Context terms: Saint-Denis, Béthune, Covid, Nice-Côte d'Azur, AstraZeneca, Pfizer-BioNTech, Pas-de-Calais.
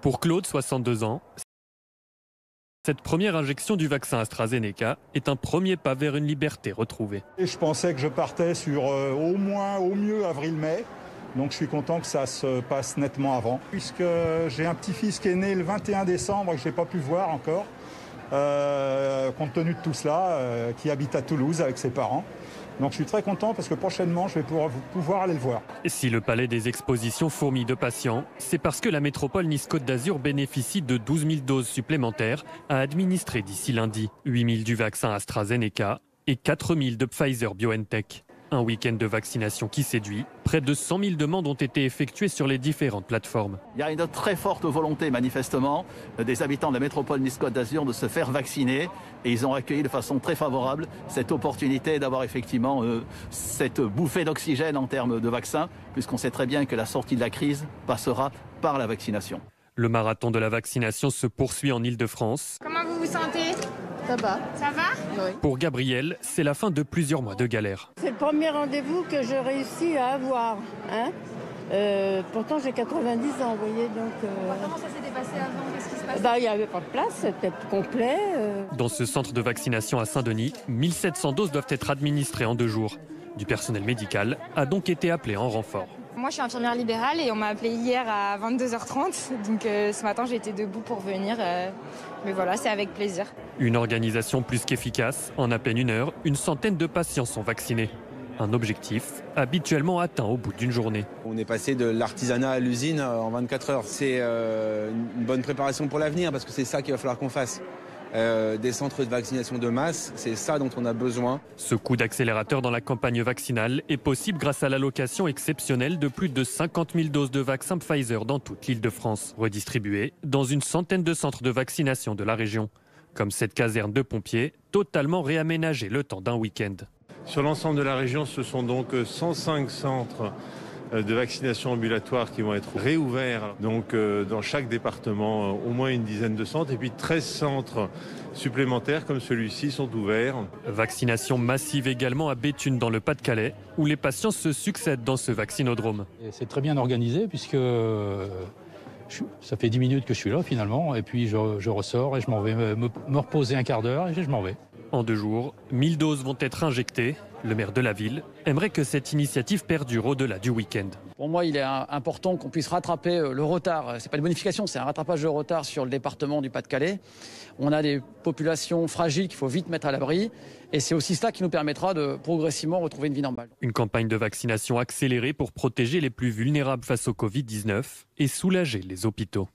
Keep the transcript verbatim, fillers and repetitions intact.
Pour Claude, soixante-deux ans, cette première injection du vaccin AstraZeneca est un premier pas vers une liberté retrouvée. Et je pensais que je partais sur euh, au moins, au mieux, avril-mai. Donc je suis content que ça se passe nettement avant. Puisque j'ai un petit-fils qui est né le vingt et un décembre et que je n'ai pas pu voir encore, euh, compte tenu de tout cela, euh, qui habite à Toulouse avec ses parents. Donc je suis très content parce que prochainement, je vais pouvoir, pouvoir aller le voir. Et si le palais des expositions fourmille de patients, c'est parce que la métropole Nice-Côte d'Azur bénéficie de douze mille doses supplémentaires à administrer d'ici lundi. huit mille du vaccin AstraZeneca et quatre mille de Pfizer-BioNTech. Un week-end de vaccination qui séduit. Près de cent mille demandes ont été effectuées sur les différentes plateformes. Il y a une très forte volonté, manifestement, des habitants de la métropole Nice-Côte d'Azur de se faire vacciner. Et ils ont accueilli de façon très favorable cette opportunité d'avoir effectivement euh, cette bouffée d'oxygène en termes de vaccins, puisqu'on sait très bien que la sortie de la crise passera par la vaccination. Le marathon de la vaccination se poursuit en Île-de-France. Comment vous vous sentez ? Ça va. Ça va ? Oui. Pour Gabriel, c'est la fin de plusieurs mois de galère. C'est le premier rendez-vous que je réussis à avoir. Hein euh, pourtant, j'ai quatre-vingt-dix ans, vous voyez. Donc, euh... comment ça s'était passé avant ? Qu'est-ce qui se passait ? Bah, il n'y avait pas de place, c'était complet. Euh... Dans ce centre de vaccination à Saint-Denis, mille sept cents doses doivent être administrées en deux jours. Du personnel médical a donc été appelé en renfort. Moi, je suis infirmière libérale et on m'a appelée hier à vingt-deux heures trente. Donc euh, ce matin, j'ai été debout pour venir. Euh, mais voilà, c'est avec plaisir. Une organisation plus qu'efficace. En à peine une heure, une centaine de patients sont vaccinés. Un objectif habituellement atteint au bout d'une journée. On est passé de l'artisanat à l'usine en vingt-quatre heures. C'est euh, une bonne préparation pour l'avenir parce que c'est ça qu'il va falloir qu'on fasse. Euh, des centres de vaccination de masse, c'est ça dont on a besoin. Ce coup d'accélérateur dans la campagne vaccinale est possible grâce à l'allocation exceptionnelle de plus de cinquante mille doses de vaccins Pfizer dans toute l'Île-de-France, redistribuées dans une centaine de centres de vaccination de la région, comme cette caserne de pompiers totalement réaménagée le temps d'un week-end. Sur l'ensemble de la région, ce sont donc cent cinq centres de vaccination ambulatoire qui vont être réouverts, donc euh, dans chaque département, euh, au moins une dizaine de centres, et puis treize centres supplémentaires comme celui-ci sont ouverts. Vaccination massive également à Béthune dans le Pas-de-Calais, où les patients se succèdent dans ce vaccinodrome. C'est très bien organisé puisque je, ça fait dix minutes que je suis là finalement, et puis je, je ressors et je m'en vais me, me reposer un quart d'heure et je m'en vais. En deux jours, mille doses vont être injectées. Le maire de la ville aimerait que cette initiative perdure au-delà du week-end. Pour moi, il est important qu'on puisse rattraper le retard. Ce n'est pas une bonification, c'est un rattrapage de retard sur le département du Pas-de-Calais. On a des populations fragiles qu'il faut vite mettre à l'abri. Et c'est aussi cela qui nous permettra de progressivement retrouver une vie normale. Une campagne de vaccination accélérée pour protéger les plus vulnérables face au Covid dix-neuf et soulager les hôpitaux.